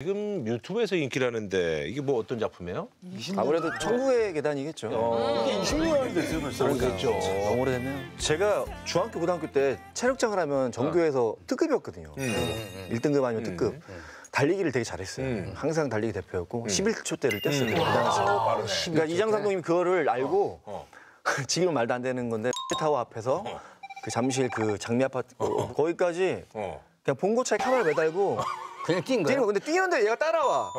지금 유튜브에서 인기라는데 이게 뭐 어떤 작품이에요? 아무래도 천국의 계단이겠죠. 이게 20년이 됐어요, 벌써. 그렇겠죠. 너무 오래됐네요. 제가 중학교, 고등학교 때 체력장을 하면 전교에서 특급이었거든요. 1등급 아니면 특급. 달리기를 되게 잘했어요. 항상 달리기 대표였고 11초 때를 뗐어요. 그러니까 이장 감독님이 그거를 알고 지금은 말도 안 되는 건데 X타워 앞에서 그 잠실 그 장미 아파트 거기까지 그냥 봉고차에 카메라 매달고 그냥 뛴 거야. 근데 뛰는데 얘가 따라와.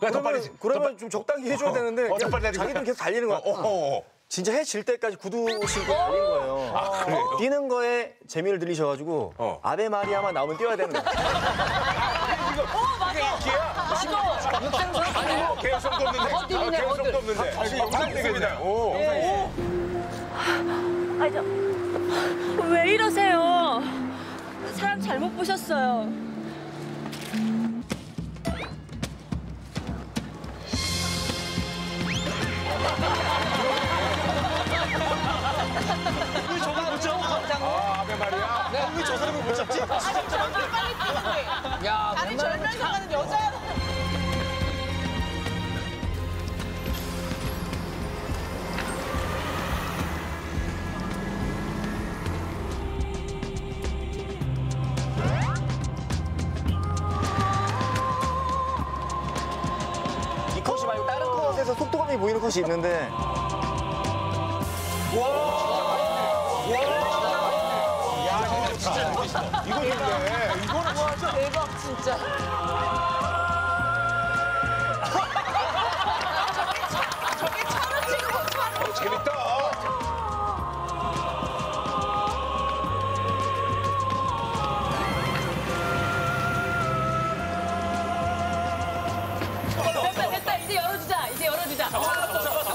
그러니까 그러면 좀 적당히 해줘야 되는데 자기는 계속 달리는 거야. 진짜 해질 때까지 구두 신고 달린 거예요. 아, 그래요? 뛰는 거에 재미를 들리셔가지고 아베 마리아만 나오면 뛰어야 되는 거야. 맞아. 개성도 없는데. 개성도 없는데. 다시 영상 되겠네요. 아니 저 왜 이러세요? 사람 잘못 보셨어요. 왜 저걸 못 잡아? 아베 마리아? 내가 왜 저 사람을 못 잡지? 아니 정말 빨리 뛰는데. 야, 아니 절면 나가는 여자야. 이 컷이 말고 다른 컷에서 속도감이 보이는 컷이 있는데. 이거는 와, 진짜 대박, 진짜. 저게 차로 찍은 거. 재밌다. 됐다, 됐다. 이제 열어주자. 이제 열어주자. 잡았어.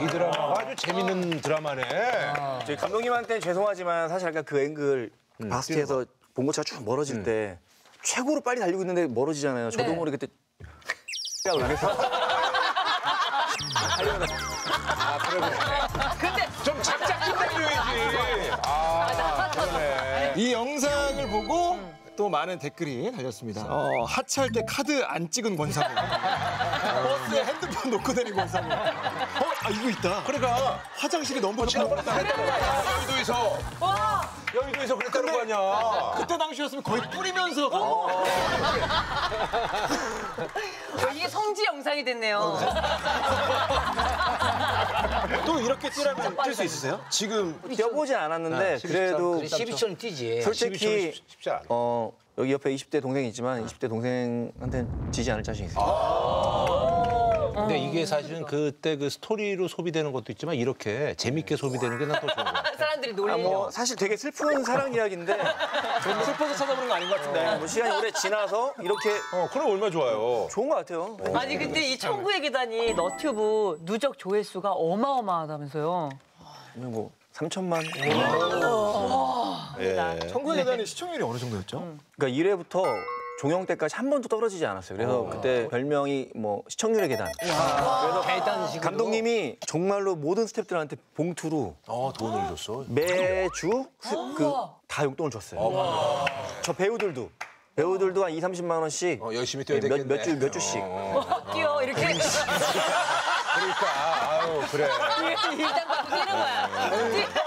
이 드라마가 아주 재밌는 드라마네. 저희 감독님한테는 죄송하지만 사실 아까 그 앵글 바스트에서 봉고차가 쭉 멀어질 때 최고로 빨리 달리고 있는데 멀어지잖아요. 저도 모르게 그때 X라고 나겠어. 아, 그러네. 근데 좀 작작 달려야지. 아, 그러네. 이 영상을 보고 또 많은 댓글이 달렸습니다. 하차할 때 카드 안 찍은 권상우. 버스에 핸드폰 놓고 다니는 권상우. 아, 이거 있다. 그러니까 화장실이 너무 멋지다. 여의도에서. 와. 여의도에서 그랬다는 거 아니야. 그때 당시였으면 거의 뿌리면서. 이게 성지 영상이 됐네요. 또 이렇게 뛰라면 뛸 수 있으세요? 지금 뛰어보진 않았는데 그래도 12초는 뛰지. 솔직히 여기 옆에 20대 동생이 있지만 20대 동생한테는 지지 않을 자신 있어요. 근데 이게 사실은 그때 그 스토리로 소비되는 것도 있지만 이렇게 재밌게 소비되는 게 난 더 좋은 것 같아요. 사람들이 놀리는 거. 사실 되게 슬픈 사랑 이야기인데 슬퍼서 찾아보는 거 아닌 것 같은데. 뭐 시간이 오래 지나서 이렇게. 그럼 얼마나 좋아요. 좋은 것 같아요. 아니 근데 이 천국의 계단이 너튜브 누적 조회수가 어마어마하다면서요. 뭐 3천만. 천국의 계단의 시청률이 어느 정도였죠? 그러니까 1회부터 종영 때까지 한 번도 떨어지지 않았어요. 그래서 그때 별명이 뭐 시청률의 계단. 그래서 계단식으로? 감독님이 정말로 모든 스태프들한테 봉투로 돈을 줬어. 매주 다 용돈을 줬어요. 저 배우들도 한 2, 30만 원씩 열심히 뛰어야 되겠네. 몇 주씩. 뛰어 이렇게. 그러니까 아유 그래. 일단 뛰는 거야.